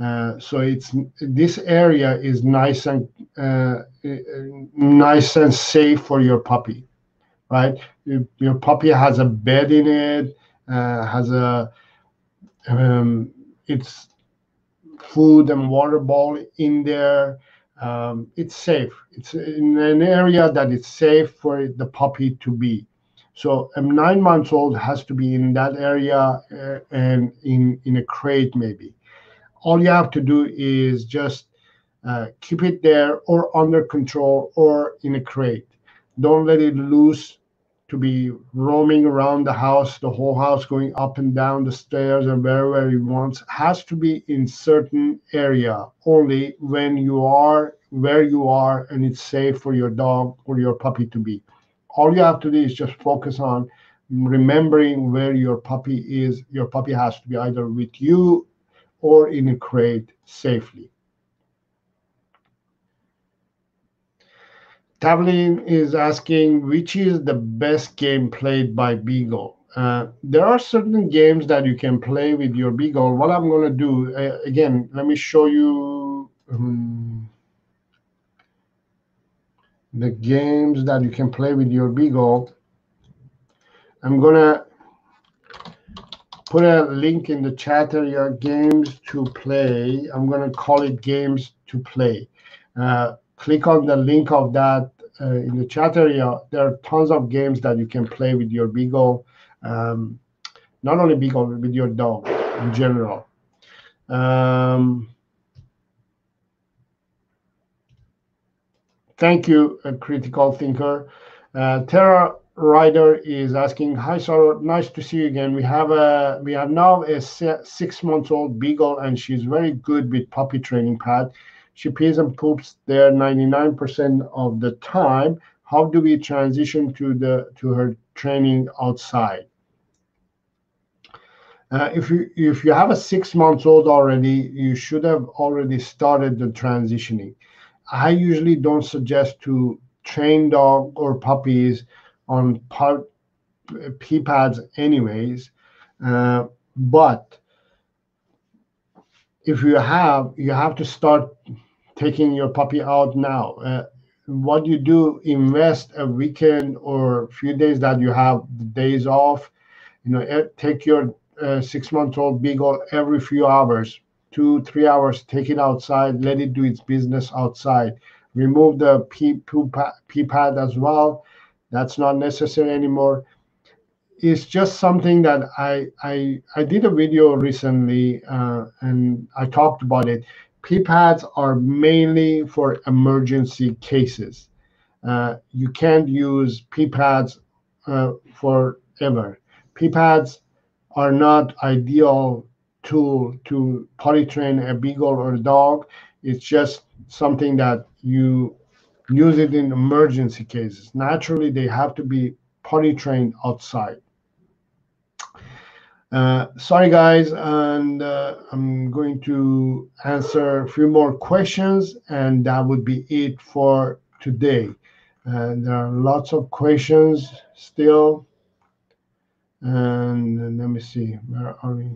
Uh, so it's this area is nice and uh, nice and safe for your puppy, right? Your puppy has a bed in it, uh, has a um, it's food and water bowl in there. Um, it's safe. It's in an area that it's safe for the puppy to be. So a nine months old has to be in that area uh, and in, in a crate maybe. All you have to do is just uh, keep it there or under control or in a crate. Don't let it loose to be roaming around the house, the whole house going up and down the stairs and wherever it wants. Has to be in certain area only when you are where you are and it's safe for your dog or your puppy to be. All you have to do is just focus on remembering where your puppy is. Your puppy has to be either with you or in a crate safely. Tavlin is asking, which is the best game played by Beagle? Uh, there are certain games that you can play with your Beagle. What I'm going to do, uh, again, let me show you um, the games that you can play with your Beagle. I'm going to put a link in the chat area, games to play. I'm going to call it games to play. Uh, click on the link of that uh, in the chat area. There are tons of games that you can play with your Beagle. Um, not only Beagle, but with your dog in general. Um, thank you, a critical thinker. Uh, Terra Rider is asking, "Hi, Saro, nice to see you again. We have a we have now a six-month-old Beagle, and she's very good with puppy training pad. She pees and poops there ninety-nine percent of the time. How do we transition to the to her training outside?" Uh, if you if you have a six-month-old already, you should have already started the transitioning. I usually don't suggest to train dog or puppies on pee pads anyways, uh, but if you have, you have to start taking your puppy out now. Uh, what you do, invest a weekend or a few days that you have the days off. You know, take your uh, six-month-old Beagle every few hours, two, three hours, take it outside, let it do its business outside. Remove the pee, poo, pee pad as well. That's not necessary anymore. It's just something that I I, I did a video recently uh, and I talked about it. Pee pads are mainly for emergency cases. Uh, you can't use pee pads uh, forever. Pee pads are not ideal tool to potty train a Beagle or a dog. It's just something that you use it in emergency cases. Naturally, they have to be potty trained outside. Uh, sorry, guys, and uh, I'm going to answer a few more questions, and that would be it for today. Uh, there are lots of questions still. And let me see, where are we?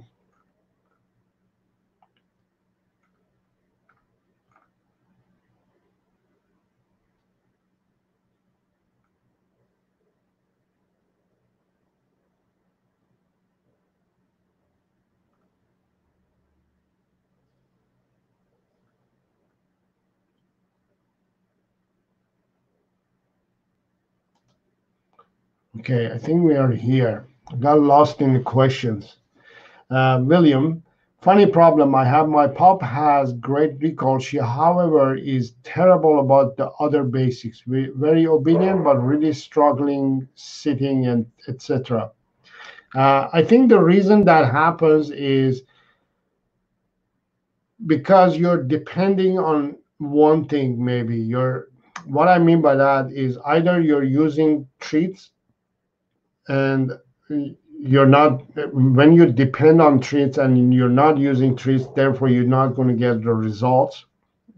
Okay, I think we are here. I got lost in the questions. Uh, William, funny problem I have. My pup has great recall. She, however, is terrible about the other basics. Very obedient, but really struggling, sitting, and et cetera. Uh, I think the reason that happens is because you're depending on one thing, maybe. You're, what I mean by that is either you're using treats, and you're not, when you depend on treats and you're not using treats, therefore you're not going to get the results.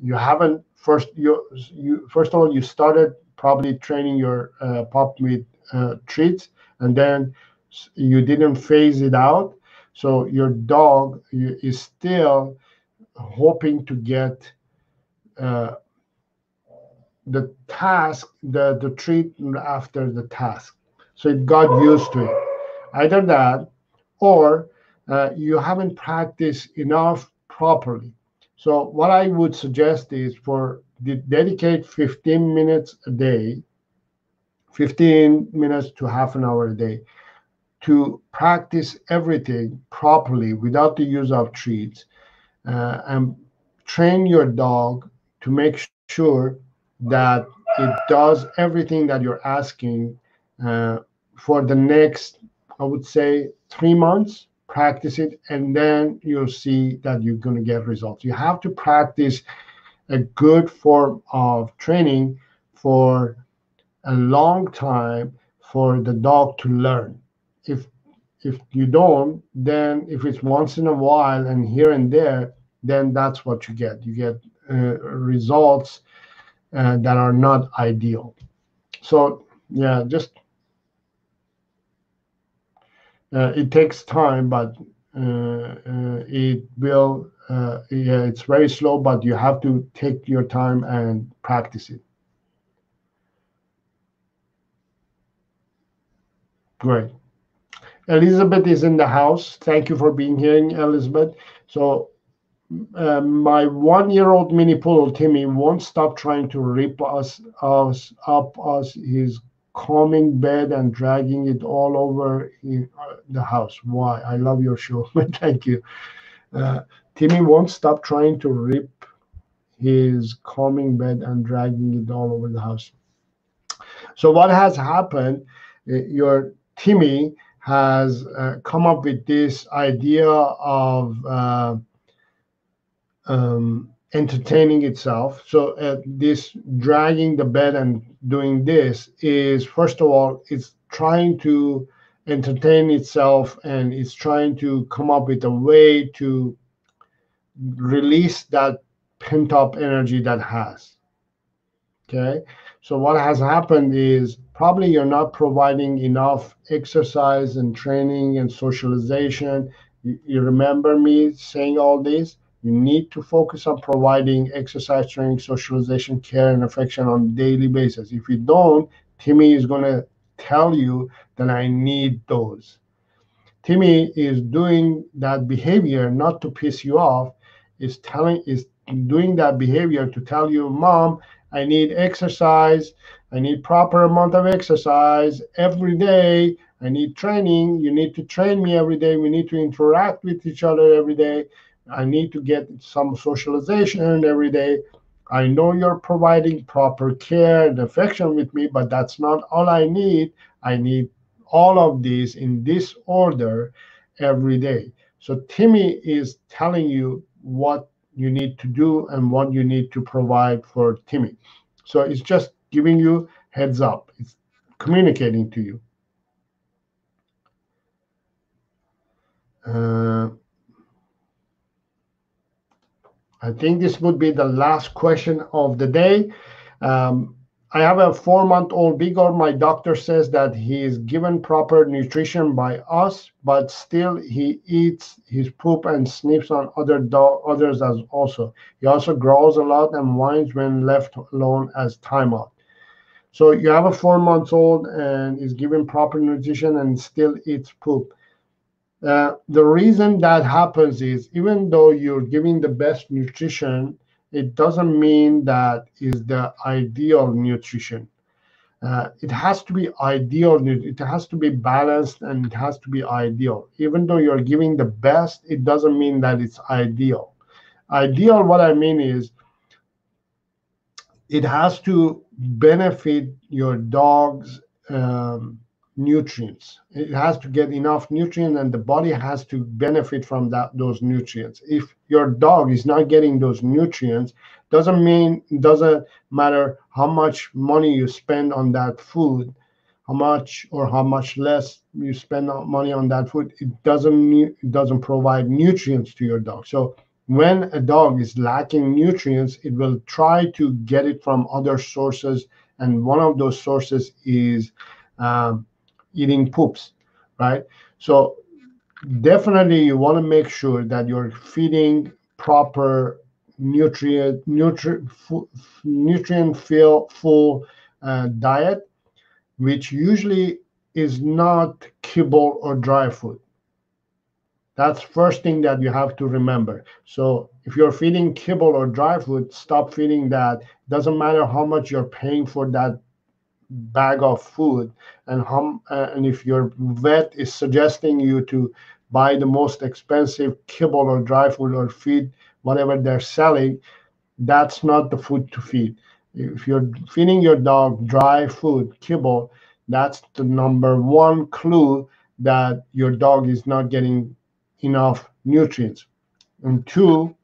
You haven't first you you first of all you started probably training your uh, pup with uh, treats, and then you didn't phase it out, so your dog is still hoping to get uh, the task, the the treat after the task. So it got used to it. Either that, or uh, you haven't practiced enough properly. So what I would suggest is for de dedicate fifteen minutes a day, fifteen minutes to half an hour a day, to practice everything properly without the use of treats, uh, and train your dog to make sure that it does everything that you're asking. Uh, for the next, I would say, three months, practice it, and then you'll see that you're going to get results. You have to practice a good form of training for a long time for the dog to learn. If if you don't, then if it's once in a while and here and there, then that's what you get. You get uh, results uh, that are not ideal. So yeah, just uh, it takes time, but uh, uh, it will. Uh, yeah, it's very slow, but you have to take your time and practice it. Great. Elizabeth is in the house. Thank you for being here, Elizabeth. So uh, my one-year-old mini poodle, Timmy, won't stop trying to rip us, us up us his calming bed and dragging it all over in, uh, the house. Why? I love your show. Thank you. Uh, Timmy won't stop trying to rip his calming bed and dragging it all over the house. So what has happened, uh, your Timmy has uh, come up with this idea of uh, um, entertaining itself. So uh, this dragging the bed and doing this is, first of all, it's trying to entertain itself, and it's trying to come up with a way to release that pent-up energy that has. Okay, so what has happened is probably you're not providing enough exercise and training and socialization. You, you remember me saying all this? You need to focus on providing exercise, training, socialization, care, and affection on a daily basis. If you don't, Timmy is going to tell you that I need those. Timmy is doing that behavior not to piss you off. Is telling is doing that behavior to tell you, Mom, I need exercise. I need proper amount of exercise every day. I need training. You need to train me every day. We need to interact with each other every day. I need to get some socialization every day. I know you're providing proper care and affection with me, but that's not all I need. I need all of these in this order every day. So Timmy is telling you what you need to do and what you need to provide for Timmy. So it's just giving you heads up. It's communicating to you. Uh, I think this would be the last question of the day. Um, I have a four-month-old Beagle. My doctor says that he is given proper nutrition by us, but still he eats his poop and sniffs on other do others as also. He also growls a lot and whines when left alone as time out. So you have a four-month-old and is given proper nutrition and still eats poop. Uh, the reason that happens is, even though you're giving the best nutrition, it doesn't mean that is the ideal nutrition. Uh, it has to be ideal. It has to be balanced, and it has to be ideal. Even though you're giving the best, it doesn't mean that it's ideal. Ideal, what I mean is, it has to benefit your dog's um, nutrients. It has to get enough nutrients, and the body has to benefit from that those nutrients. If your dog is not getting those nutrients, doesn't mean doesn't matter how much money you spend on that food, how much or how much less you spend money on that food, it doesn't it doesn't provide nutrients to your dog. So when a dog is lacking nutrients, it will try to get it from other sources, and one of those sources is um, eating poops, right? So definitely you want to make sure that you're feeding proper nutrient nutrient nutrient fill full uh, diet, which usually is not kibble or dry food. That's first thing that you have to remember. So if you're feeding kibble or dry food, stop feeding that. Doesn't matter how much you're paying for that bag of food, and hum, uh, and if your vet is suggesting you to buy the most expensive kibble or dry food or feed whatever they're selling, that's not the food to feed. If you're feeding your dog dry food, kibble, that's the number one clue that your dog is not getting enough nutrients. And two,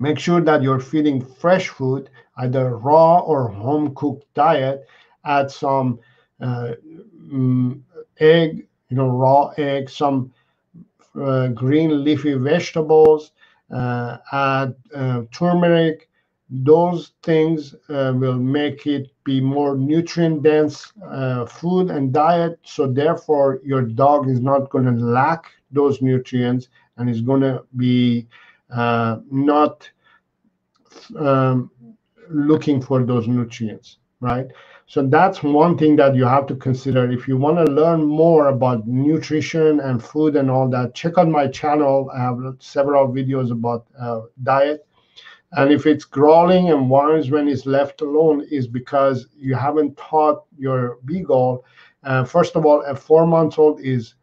make sure that you're feeding fresh food, either raw or home-cooked diet. Add some uh, mm, egg, you know, raw egg, some uh, green leafy vegetables, uh, add uh, turmeric, Those things uh, will make it be more nutrient-dense uh, food and diet. So therefore, your dog is not going to lack those nutrients and is going to be uh, not um, looking for those nutrients, right? So that's one thing that you have to consider. If you want to learn more about nutrition and food and all that, check out my channel. I have several videos about uh, diet. And if it's growling and whines when it's left alone, is because you haven't taught your beagle. Uh, first of all, a four-month-old is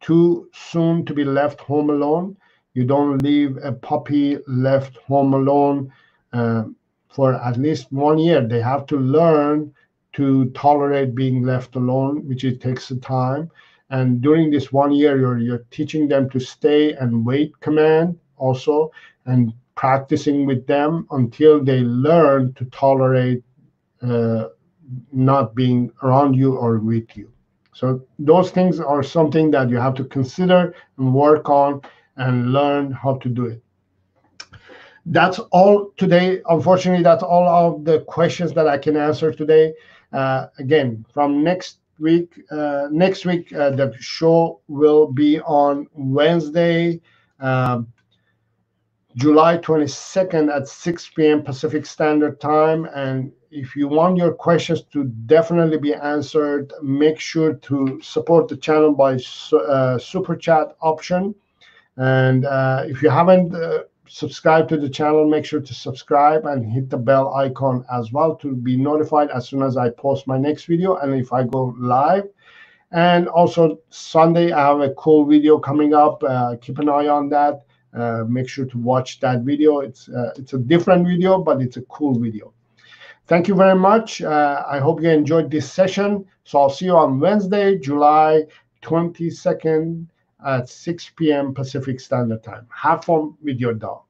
too soon to be left home alone. You don't leave a puppy left home alone uh, for at least one year. They have to learn to tolerate being left alone, which it takes time. And during this one year, you're, you're teaching them to stay and wait command also, and practicing with them until they learn to tolerate uh, not being around you or with you. So those things are something that you have to consider and work on and learn how to do it. That's all today. Unfortunately, that's all of the questions that I can answer today. Uh, again, from next week, uh, next week uh, the show will be on Wednesday, uh, July twenty-second at six P M Pacific Standard Time. And if you want your questions to definitely be answered, make sure to support the channel by su uh, Super Chat option. And uh, if you haven't uh, subscribed to the channel, make sure to subscribe and hit the bell icon as well to be notified as soon as I post my next video and if I go live. And also Sunday, I have a cool video coming up. Uh, keep an eye on that. Uh, make sure to watch that video. It's uh, it's a different video, but it's a cool video. Thank you very much. Uh, I hope you enjoyed this session. So I'll see you on Wednesday, July twenty-second at six P M Pacific Standard Time. Have fun with your dog.